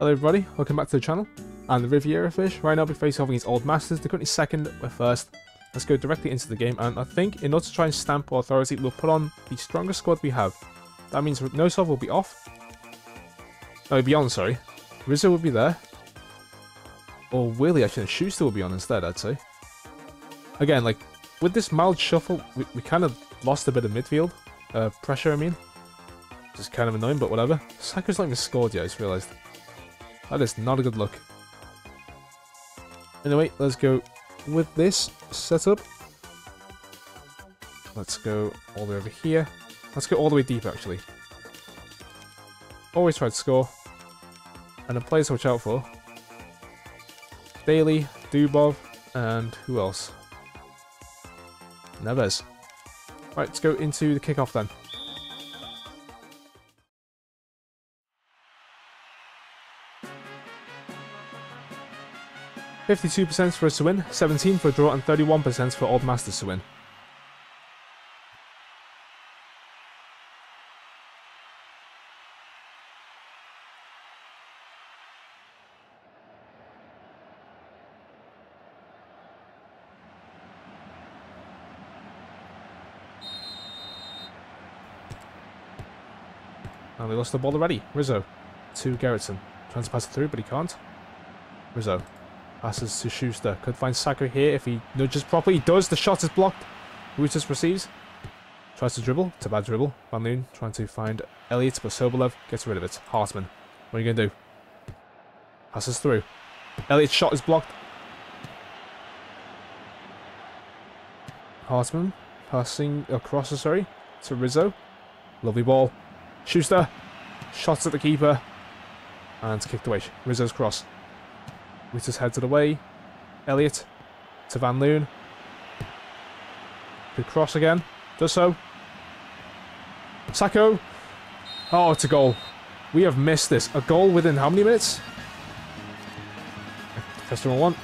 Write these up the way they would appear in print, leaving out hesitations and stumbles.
Hello everybody, welcome back to the channel. I'm the Riviera Fish. Right now I'll be face off against Old Masters. They're currently second, we're first. Let's go directly into the game, and I think in order to try and stamp our authority, we'll put on the strongest squad we have. That means Nosov will be off. No, he'll be on, sorry. Rizzo will be there. Or will he actually? And Schuster will be on instead, I'd say. Again, like, with this mild shuffle, we kind of lost a bit of midfield. Pressure, I mean. Which is kind of annoying, but whatever. Sacco's not even scored yet, I just realised. That is not a good look. Anyway, let's go with this setup. Let's go all the way over here. Let's go all the way deep, actually. Always try to score. And a player to watch out for. Bailey, Dubov, and who else? Neves. Right, let's go into the kickoff then. $52% for us to win, 17% for a draw, and 31% for Old Masters to win. And they lost the ball already. Rizzo to Gerritsen. Trying to pass it through, but he can't. Rizzo passes to Schuster. Could find Saka here if he nudges properly. He does. The shot is blocked. Rooters receives. Tries to dribble. It's a bad dribble. Van Loon trying to find Elliot, but Sobolev gets rid of it. Hartman. What are you going to do? Passes through. Elliot's shot is blocked. Hartman passing across, sorry, to Rizzo. Lovely ball. Schuster shots at the keeper and kicked away. Rizzo's cross. Rooters heads it away. Elliot to Van Loon. Good cross again. Does so. Sacco. Oh, it's a goal. We have missed this. A goal within how many minutes? Festival 1.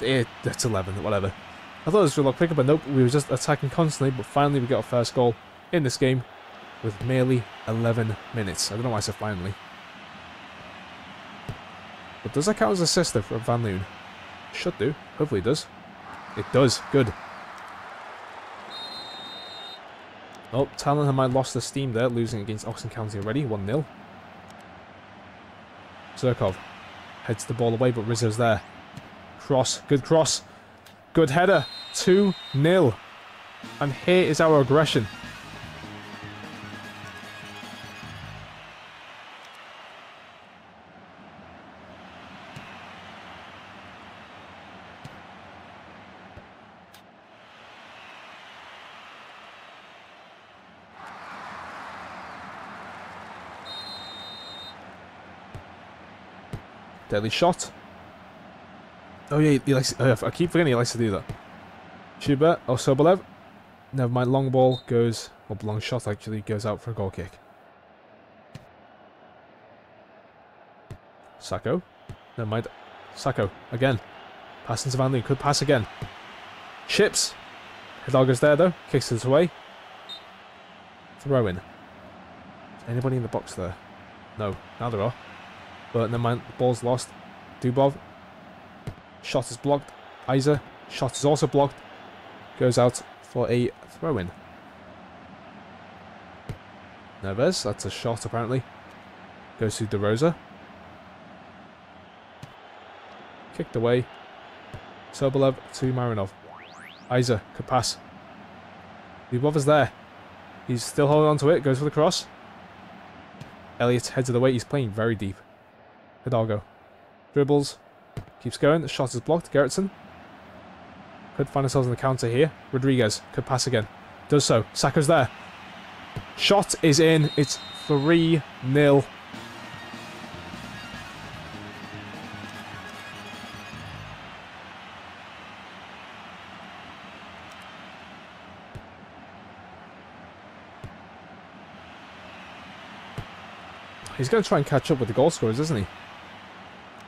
It's 11, whatever. I thought it was a lot quicker, but nope. We were just attacking constantly, but finally we got our first goal in this game with merely 11 minutes. I don't know why I said finally. But does that count as a sister for Van Loon? Should do. Hopefully it does. It does. Good. Oh, Talon and I lost the steam there, losing against Oxen County already. 1-0. Zirkov heads the ball away, but Rizzo's there. Cross. Good cross. Good header. 2-0. And here is our aggression. Deadly shot. Oh yeah, he likes to, I keep forgetting he likes to do that. Schubert or Sobolev. Never mind, long ball goes, or long shot actually, goes out for a goal kick. Sacco. Never mind. Sacco again. Passing to Van Loon. Could pass again. Chips. Hidalgo's there though. Kicks it away. Throw in. Anybody in the box there? No. Now there are. But never mind, the ball's lost. Dubov. Shot is blocked. Isa. Shot is also blocked. Goes out for a throw-in. Neves. That's a shot, apparently. Goes to De Rosa. Kicked away. Turbolev to Marinov. Isa could pass. Dubov is there. He's still holding on to it. Goes for the cross. Elliot heads it away. He's playing very deep. Hidalgo dribbles, keeps going, the shot is blocked. Gerritsen could find ourselves on the counter here. Rodriguez could pass again, does so. Sacco's there, shot is in. It's 3-0. He's going to try and catch up with the goal scorers, isn't he?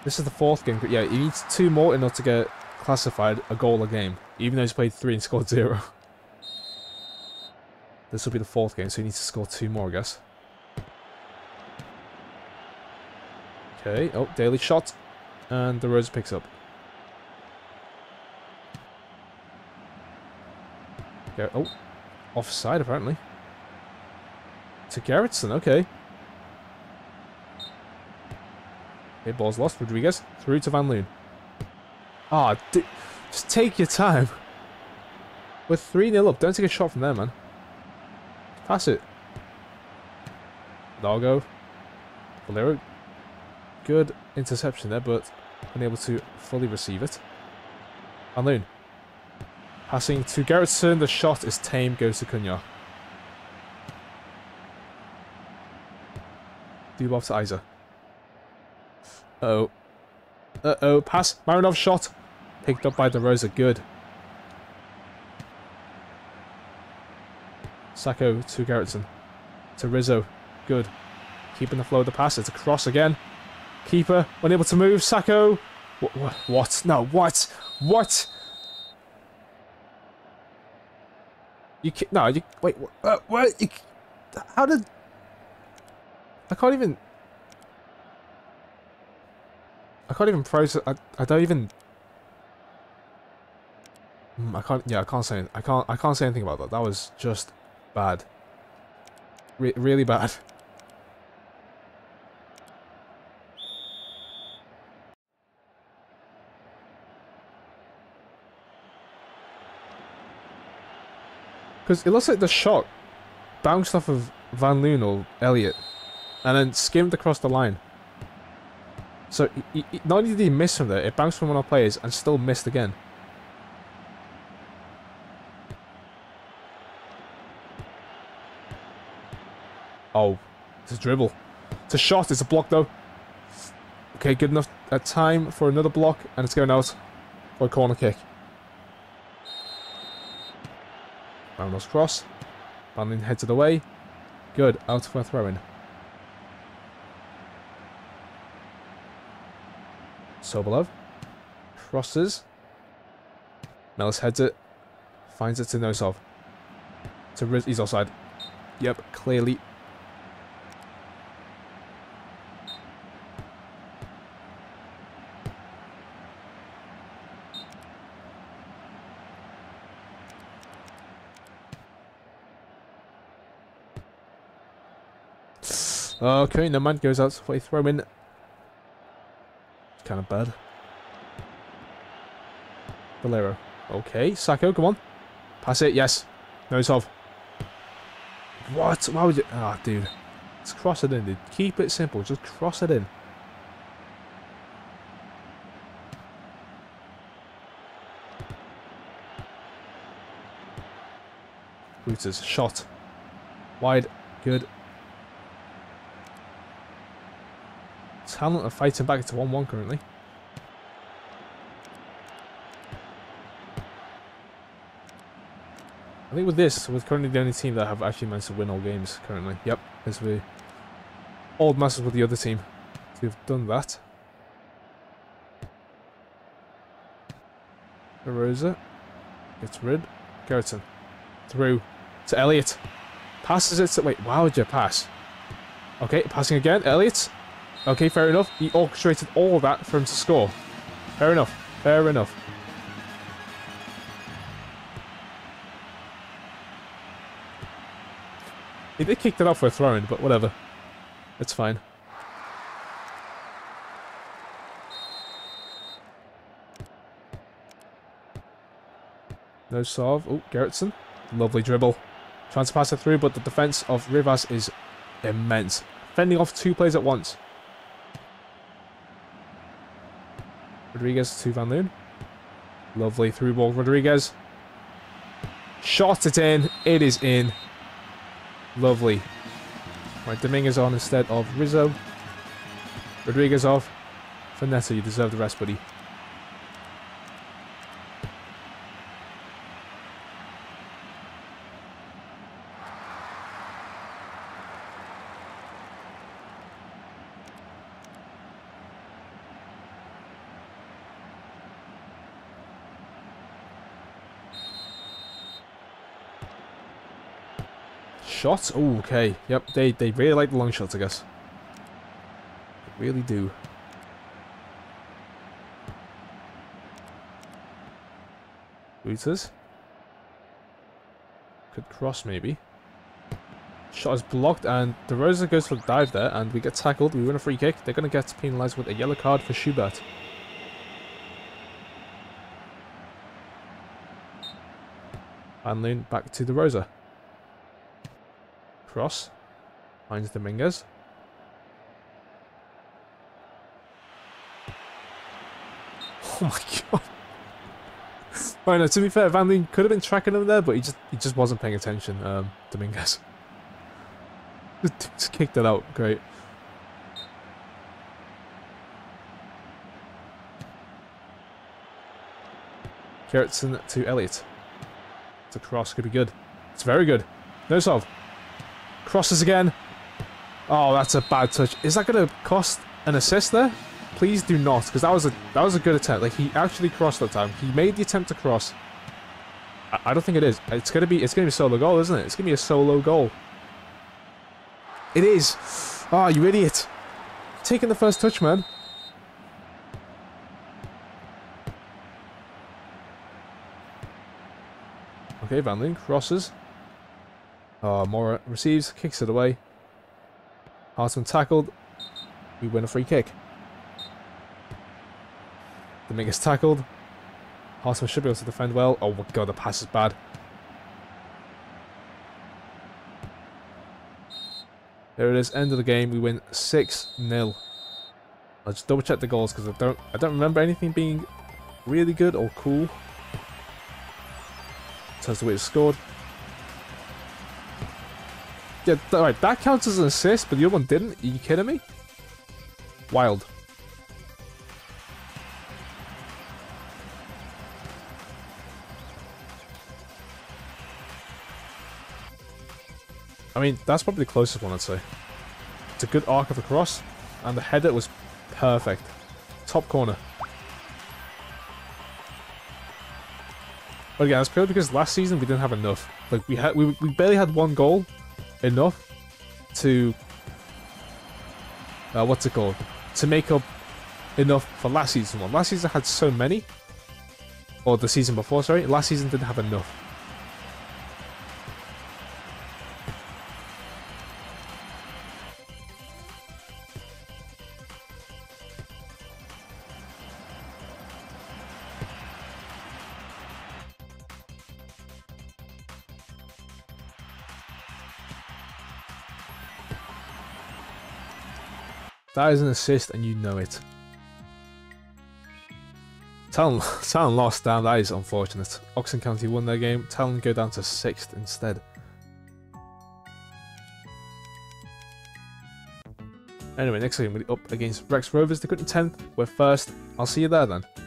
This is the fourth game, but yeah, he needs two more in order to get classified a goal a game, even though he's played 3 and scored 0. This will be the fourth game, so he needs to score 2 more, I guess. Okay, oh, Daly shot, and De Rosa picks up. Oh, offside apparently. To Gerritsen, okay. Hit ball's lost, Rodriguez, through to Van Loon. Ah, oh, just take your time. We're 3-0 up, don't take a shot from there, man. Pass it. Hidalgo. Valero. Good interception there, but unable to fully receive it. Van Loon. Passing to Gerritsen, the shot is tame, goes to Cunha. Dubov to Isa. Uh-oh. Uh-oh, pass, Marinov shot. Picked up by De Rosa, good. Sacco to Gerritsen. To Rizzo, good. Keeping the flow of the pass, it's a cross again. Keeper, unable to move, Sacco. What? No, what? What? You can't, no, you, wait, what, you, how did, I can't even process, I don't even, I can't say anything about that, that was just bad, really bad. Because it looks like the shot bounced off of Van Loon or Elliot and then skimmed across the line. So not only did he miss from there, it bounced from one of our players and still missed again. Oh, it's a dribble. It's a shot, it's a block though. Okay, good enough time for another block and it's going out for a corner kick. Marinov's cross. Van Loon heads it away. Good. Out for a throw-in. Sobolev. Crosses. Melis heads it. Finds it to Nosov. To Rizzo. He's offside. Yep, clearly. Okay, no man goes out for a throw in. It's kind of bad. Valero. Okay, Sacco, come on. Pass it, yes. Nosov. What? Why would you. Ah, oh, dude. Just cross it in, dude. Keep it simple. Just cross it in. Rooters. Shot. Wide. Good. Talon are fighting back to 1-1 currently. I think with this, we're currently the only team that have actually managed to win all games currently. Yep, as we Old Masters with the other team. So we've done that. De Rosa gets rid. Gerritsen through to Elliot. Passes it to. Wait, why would you pass? Okay, passing again. Elliot. Okay, fair enough. He orchestrated all that for him to score. Fair enough. Fair enough. He did kick it off for a throw-in, but whatever. It's fine. No serve. Oh, Gerritsen. Lovely dribble. Trying to pass it through, but the defence of Rivas is immense. Fending off two players at once. Rodriguez to Van Loon. Lovely through ball. Rodriguez. Shot it in. It is in. Lovely. Right, Dominguez on instead of Rizzo. Rodriguez off. Finesse, you deserve the rest, buddy. Shots? Oh, okay. Yep, they really like the long shots, I guess. They really do. Rooters. Could cross, maybe. Shot is blocked, and De Rosa goes for a dive there, and we get tackled. We win a free kick. They're going to get penalised with a yellow card for Schubert. Van Loon back to De Rosa. Cross. Finds Dominguez. Oh my god. Right, no, to be fair, Van Loon could have been tracking him there, but he just wasn't paying attention, Dominguez. Just kicked it out, great. Gerritsen to Elliot. The cross could be good. It's very good. Nosov. Crosses again. Oh, that's a bad touch. Is that going to cost an assist there? Please do not, because that was a good attempt. Like, he actually crossed that time. He made the attempt to cross. I don't think it is. It's gonna be a solo goal, isn't it? It's gonna be a solo goal. It is. Ah, oh, you idiot! Taking the first touch, man. Okay, Van Loon crosses. Oh, Mora receives, kicks it away. Hartman tackled. We win a free kick. Dominguez tackled. Hartman should be able to defend well. Oh my god, the pass is bad. There it is, end of the game. We win 6-0. I'll just double check the goals because I don't remember anything being really good or cool. In terms of the way it scored. Yeah, alright, that counts as an assist, but the other one didn't. Are you kidding me? Wild. I mean, that's probably the closest one, I'd say. It's a good arc of the cross, and the header was perfect. Top corner. But again, that's purely because last season we didn't have enough. Like, we barely had one goal, enough to... what's it called? To make up enough for last season one. Last season had so many. Or the season before, sorry. Last season didn't have enough. That is an assist, and you know it. Talon lost down. That is unfortunate. Oxen County won their game. Talon go down to 6th instead. Anyway, next game we'll be up against Rex Rovers. They got in 10th. We're 1st. I'll see you there then.